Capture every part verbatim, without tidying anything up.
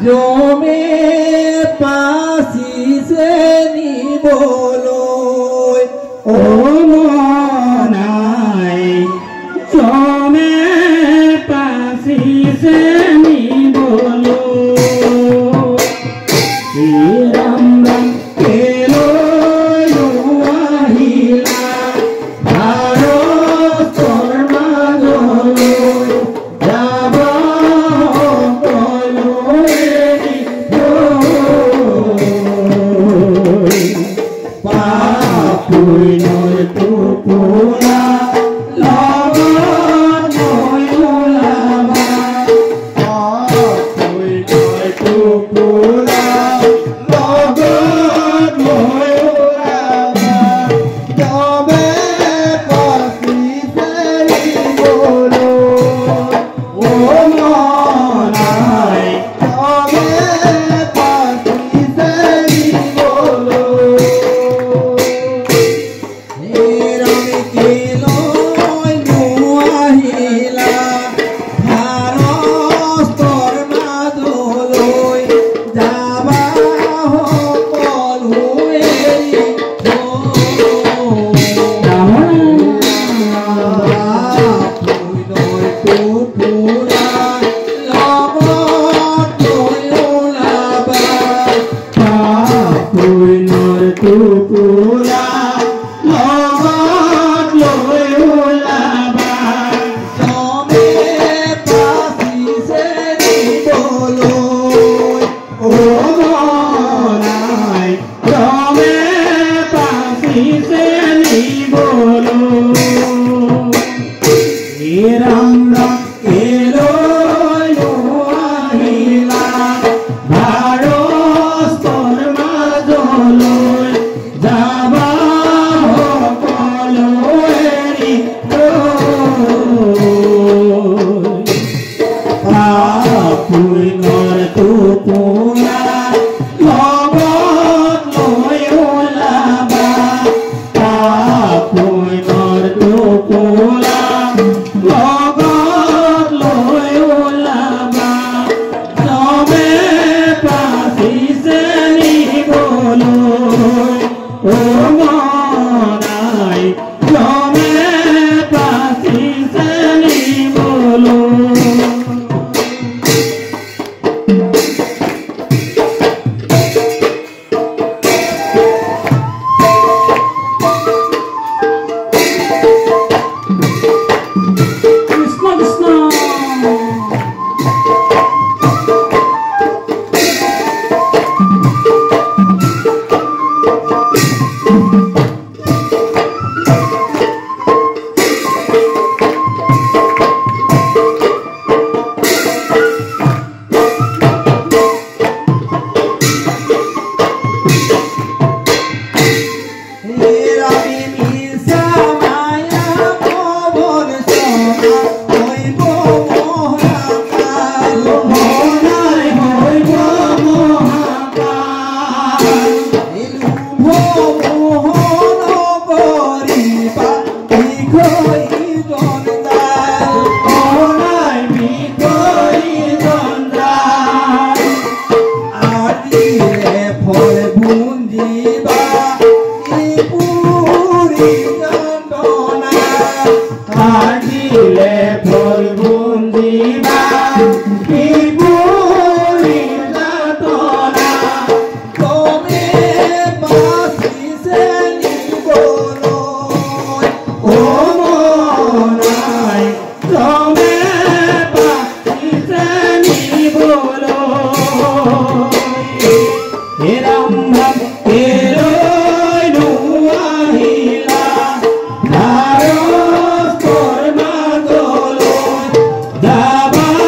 جو میں پاسی سے نی بولو او مونائی جو میں پاسی سے نی بولو رم رم کے لو آہیلا بھارو سورما جولو جابا Bye.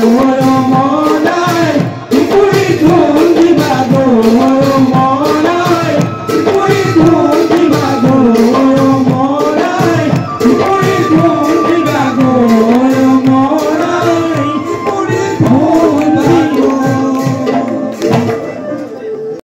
Oh,